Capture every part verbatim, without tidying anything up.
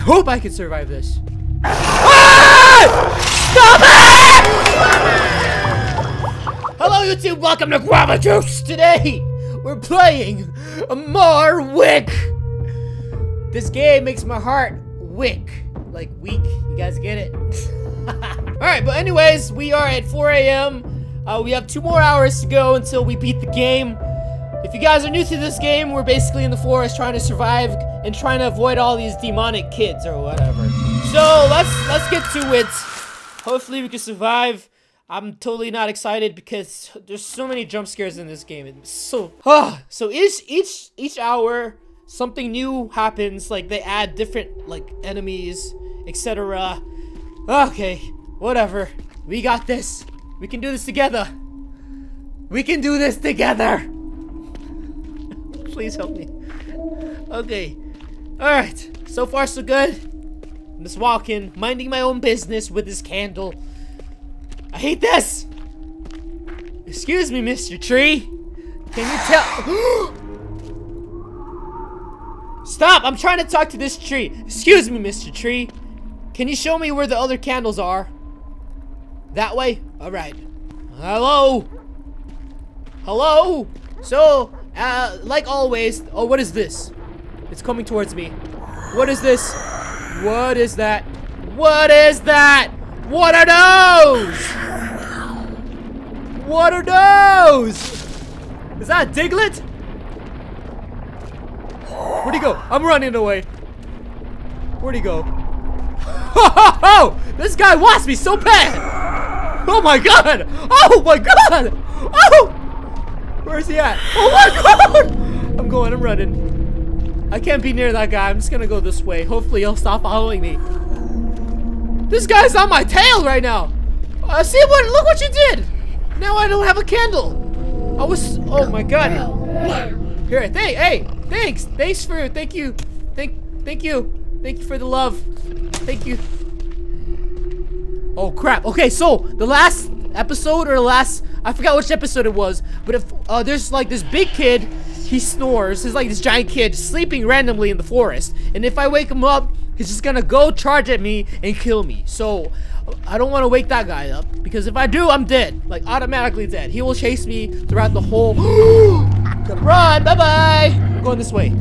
I hope I can survive this. Ah! Stop it! Hello, YouTube. Welcome to Guava Juice. Today, we're playing more Wick. This game makes my heart wick. Like, weak. You guys get it? Alright, but anyways, we are at four A M Uh, we have two more hours to go until we beat the game. If you guys are new to this game, we're basically in the forest trying to survive and trying to avoid all these demonic kids or whatever. So let's let's get to it. Hopefully we can survive. I'm totally not excited because there's so many jump scares in this game. It's so oh, so each each each hour something new happens. Like they add different like enemies, et cetera. Okay, whatever. We got this. We can do this together. We can do this together. Please help me. Okay. Alright. So far, so good. I'm just walking, minding my own business with this candle. I hate this! Excuse me, Mister Tree. Can you tell- Stop! I'm trying to talk to this tree. Excuse me, Mister Tree. Can you show me where the other candles are? That way? Alright. Hello? Hello? So... Uh, like always. Oh, what is this? It's coming towards me. What is this? What is that? What is that? What are those? What are those? Is that Diglett? Where'd he go? I'm running away. Where'd he go? Ho ho ho! This guy wants me so bad! Oh my god! Oh my god! Oh! Where's he at? Oh my god! I'm going, I'm running. I can't be near that guy. I'm just gonna go this way. Hopefully he'll stop following me. This guy's on my tail right now. Uh, see what? Look what you did. Now I don't have a candle. I was, oh my god. Here, hey, hey, thanks. Thanks for, thank you. Thank, thank you. Thank you for the love. Thank you. Oh crap. Okay, so the last episode or the last, I forgot which episode it was, but if uh, there's like this big kid, he snores. He's like this giant kid sleeping randomly in the forest, and if I wake him up, he's just gonna go charge at me and kill me. So I don't want to wake that guy up because if I do, I'm dead. Like automatically dead. He will chase me throughout the whole. Run, bye bye. I'm going this way.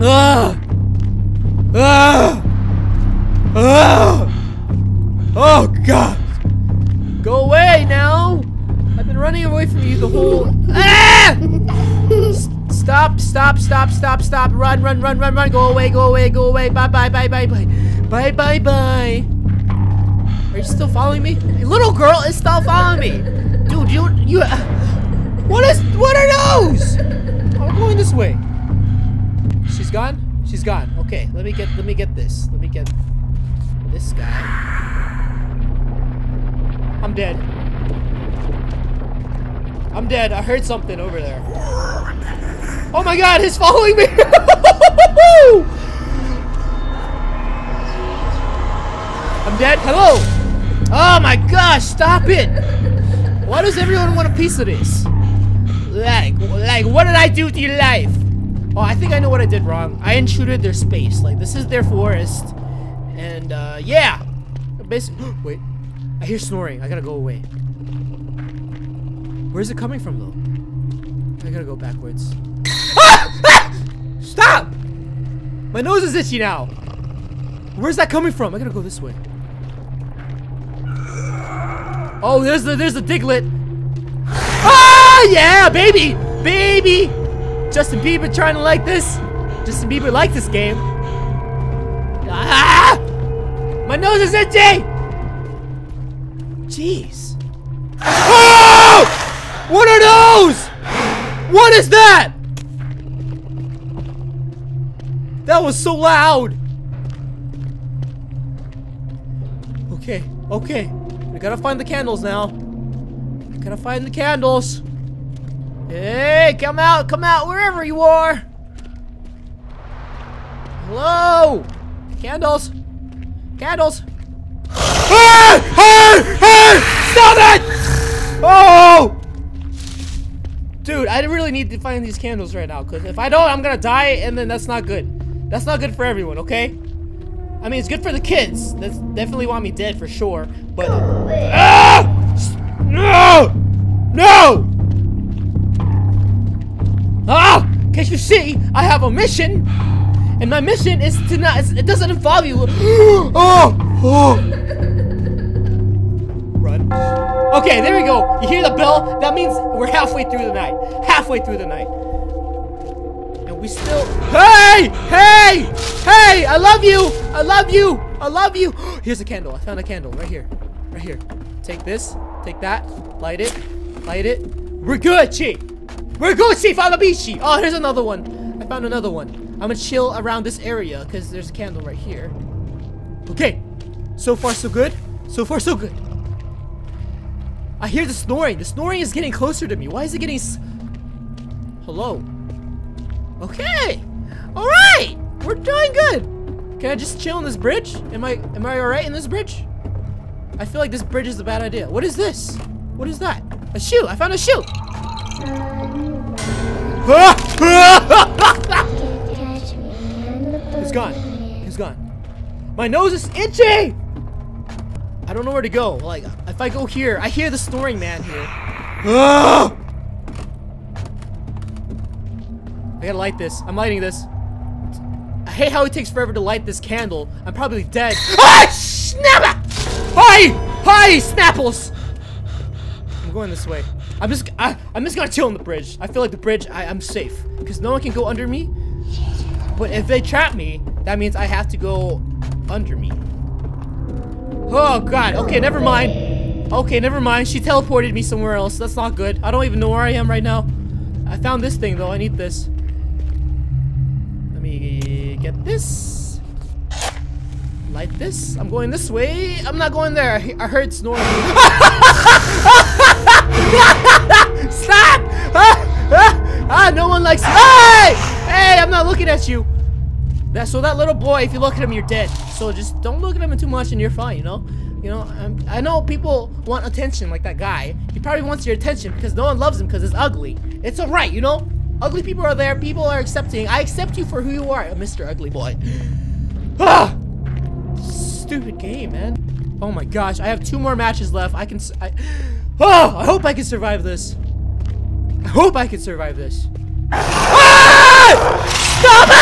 Ah, ah, ah. Oh god. Go away now! I've been running away from you the whole. Ah! Stop! Stop! Stop! Stop! Stop! Run! Run! Run! Run! Run! Go away! Go away! Go away! Bye! Bye! Bye! Bye! Bye! Bye! Bye! Bye! Are you still following me? Little girl is still following me, dude. You you. What is? What are those? I'm going this way. She's gone. She's gone. Okay. Let me get. Let me get this. Let me get this guy. I'm dead. I'm dead. I heard something over there. Oh my god, he's following me! I'm dead. Hello! Oh my gosh, stop it! Why does everyone want a piece of this? Like, like, what did I do to your life? Oh, I think I know what I did wrong. I intruded their space. Like, this is their forest. And, uh, yeah! Basically, wait. I hear snoring. I gotta go away. Where's it coming from, though? I gotta go backwards. Ah! Ah! Stop! My nose is itchy now. Where's that coming from? I gotta go this way. Oh, there's the there's the Diglett. Ah, yeah, baby, baby. Justin Bieber trying to like this. Justin Bieber liked this game. Ah! My nose is itchy. Jeez. Oh! What are those? What is that? That was so loud. Okay, okay. I gotta find the candles now. I gotta find the candles. Hey, come out, come out, wherever you are. Hello? Candles. Candles. Hey! Hey! Hey! Stop it! Oh! Dude, I really need to find these candles right now, because if I don't, I'm gonna die, and then that's not good. That's not good for everyone, okay? I mean, it's good for the kids. That's definitely want me dead for sure. But ah! No! No! Ah! Can't you see? I have a mission, and my mission is to not. It doesn't involve you. Oh! Oh! Run. Okay, there we go. You hear the bell? That means we're halfway through the night. Halfway through the night. And we still. Hey! Hey! Hey! I love you! I love you! I love you! Here's a candle. I found a candle right here. Right here. Take this. Take that. Light it. Light it. We're Gucci! We're Gucci, Falabici! Oh, here's another one. I found another one. I'm gonna chill around this area because there's a candle right here. Okay. So far, so good. So far, so good. I hear the snoring. The snoring is getting closer to me. Why is it getting s- Hello? Okay. Alright. We're doing good. Can I just chill on this bridge? Am I- am I alright in this bridge? I feel like this bridge is a bad idea. What is this? What is that? A shoe. I found a shoe. It's gone. It's gone. My nose is itchy! I don't know where to go. Like, if I go here, I hear the snoring man here. Oh! I gotta light this. I'm lighting this. I hate how it takes forever to light this candle. I'm probably dead. Ah! Snap! Hi! Hi, Snapples! I'm going this way. I'm just, I, I'm just gonna chill on the bridge. I feel like the bridge, I, I'm safe. Because no one can go under me. But if they trap me, that means I have to go under me. Oh god, okay, never mind. Okay, never mind. She teleported me somewhere else. That's not good. I don't even know where I am right now. I found this thing though. I need this. Let me get this. Light this. I'm going this way. I'm not going there. I heard snoring. Stop! Ah, ah, no one likes. Hey! Hey, I'm not looking at you. That, so that little boy, if you look at him, you're dead. So just don't look at him too much and you're fine, you know? You know, I'm, I know people want attention like that guy. He probably wants your attention because no one loves him because it's ugly. It's alright, you know? Ugly people are there. People are accepting. I accept you for who you are, Mister Ugly Boy. Ah! Stupid game, man. Oh my gosh, I have two more matches left. I can... I, oh, I hope I can survive this. I hope I can survive this. Ah! Stop it!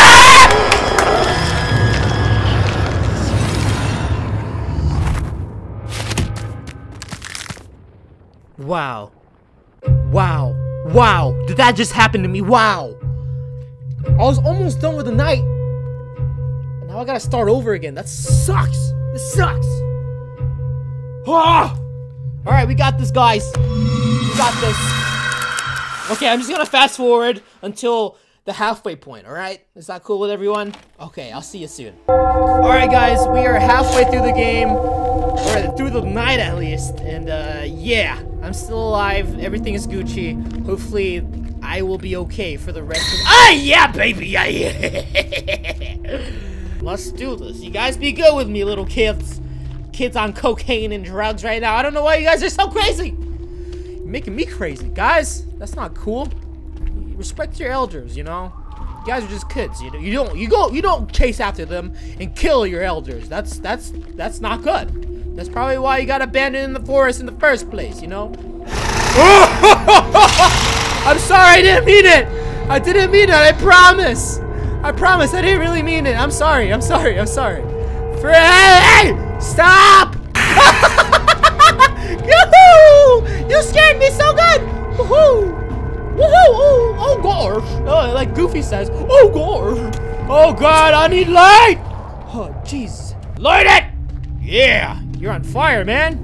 Wow. Wow. Wow. Did that just happen to me? Wow. I was almost done with the night. And now I gotta start over again. That sucks. This sucks. Ah! Alright, we got this, guys. We got this. Okay, I'm just gonna fast forward until the halfway point, alright? Is that cool with everyone? Okay, I'll see you soon. Alright, guys. We are halfway through the game. Or through the night at least. And uh, yeah. I'm still alive. Everything is Gucci. Hopefully, I will be okay for the rest of- Ah, yeah, baby! Yeah, yeah. Let's do this. You guys be good with me, little kids. Kids on cocaine and drugs right now. I don't know why you guys are so crazy. You're making me crazy. Guys, that's not cool. Respect your elders, you know? You guys are just kids, you know? You don't- you go- you don't chase after them and kill your elders. That's- that's- that's not good. That's probably why you got abandoned in the forest in the first place, you know? I'm sorry, I didn't mean it! I didn't mean it, I promise! I promise, I didn't really mean it. I'm sorry, I'm sorry, I'm sorry. Hey! Stop! Yoo-hoo! You scared me so good! Woohoo! Woohoo! Oh, oh gosh! Oh, like Goofy says, oh gosh! Oh god, I need light! Oh, jeez. Light it! Yeah! You're on fire, man!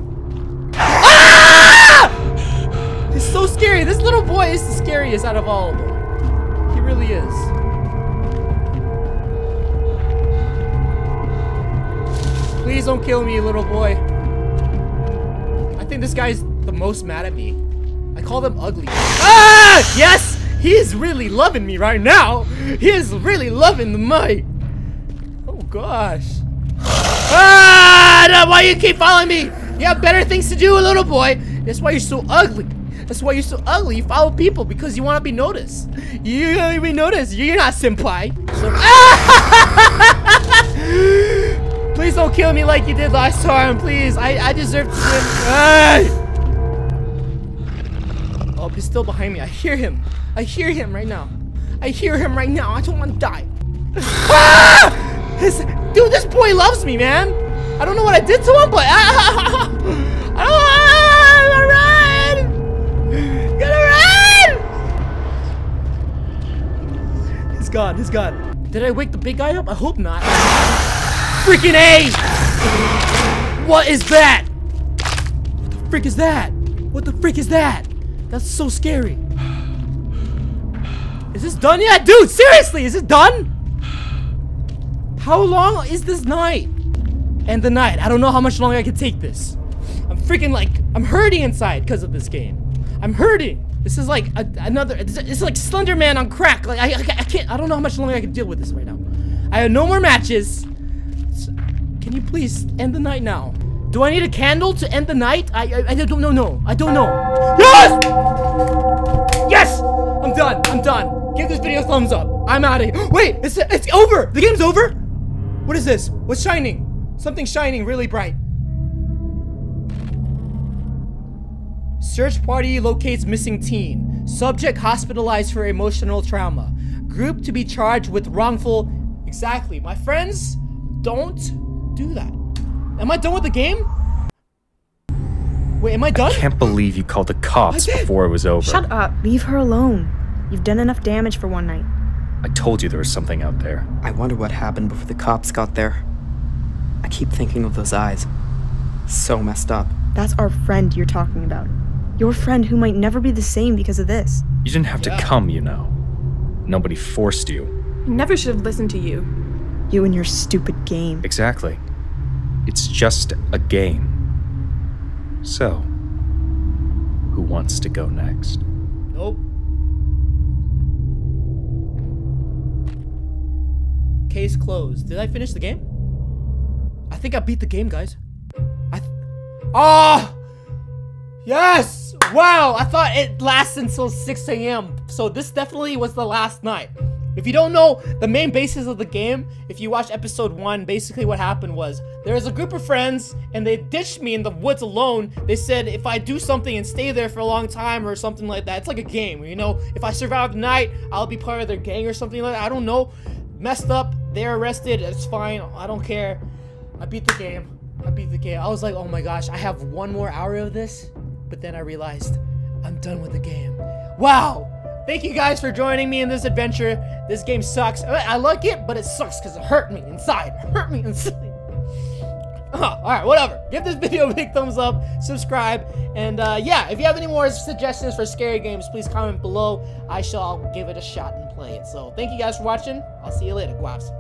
Ah! It's so scary. This little boy is the scariest out of all of them. He really is. Please don't kill me, little boy. I think this guy's the most mad at me. I call them ugly. Ah! Yes! He is really loving me right now. He is really loving the might. Oh, gosh. Ah, that's why you keep following me. You have better things to do, little boy. That's why you're so ugly. That's why you're so ugly. You follow people because you want to be noticed. You want to be noticed. You're not senpai. So ah! Don't kill me like you did last time, please. I, I deserve to swim. Ah! Oh, he's still behind me. I hear him. I hear him right now. I hear him right now. I don't want to die. Ah! His, dude, this boy loves me, man. I don't know what I did to him, but ah! I don't want God, he's gone. Did I wake the big guy up? I hope not. Freaking A! What is that? What the frick is that? What the frick is that? That's so scary. Is this done yet? Dude, seriously, is it done? How long is this night? And the night. I don't know how much longer I can take this. I'm freaking like, I'm hurting inside because of this game. I'm hurting. This is like a, another, it's, it's like Slender Man on crack. Like, I, I, I can't, I don't know how much longer I can deal with this right now. I have no more matches. So, can you please end the night now? Do I need a candle to end the night? I, I, I don't know, no. I don't know. Yes! Yes! I'm done, I'm done. Give this video a thumbs up. I'm out of here. Wait, it's, it's over. The game's over? What is this? What's shining? Something shining really bright. Search party locates missing teen. Subject hospitalized for emotional trauma. Group to be charged with wrongful... Exactly. My friends, don't do that. Am I done with the game? Wait, am I done? I can't believe you called the cops before it was over. Shut up. Leave her alone. You've done enough damage for one night. I told you there was something out there. I wonder what happened before the cops got there. I keep thinking of those eyes. So messed up. That's our friend you're talking about. Your friend who might never be the same because of this. You didn't have yeah. to come, you know. Nobody forced you. I never should have listened to you. You and your stupid game. Exactly. It's just a game. So, who wants to go next? Nope. Case closed. Did I finish the game? I think I beat the game, guys. I th Oh! Yes! Wow! I thought it lasts until six A M So this definitely was the last night. If you don't know the main basis of the game, if you watch episode one, basically what happened was there was a group of friends and they ditched me in the woods alone. They said if I do something and stay there for a long time or something like that, it's like a game, you know? If I survive the night, I'll be part of their gang or something like that. I don't know. Messed up. They're arrested. It's fine. I don't care. I beat the game. I beat the game. I was like, oh my gosh, I have one more hour of this. But then I realized I'm done with the game. Wow! Thank you guys for joining me in this adventure. This game sucks. I like it, but it sucks because it hurt me inside. It hurt me inside. Uh, Alright, whatever. Give this video a big thumbs up, subscribe, and uh, yeah, if you have any more suggestions for scary games, please comment below. I shall give it a shot and play it. So, thank you guys for watching. I'll see you later, guaps.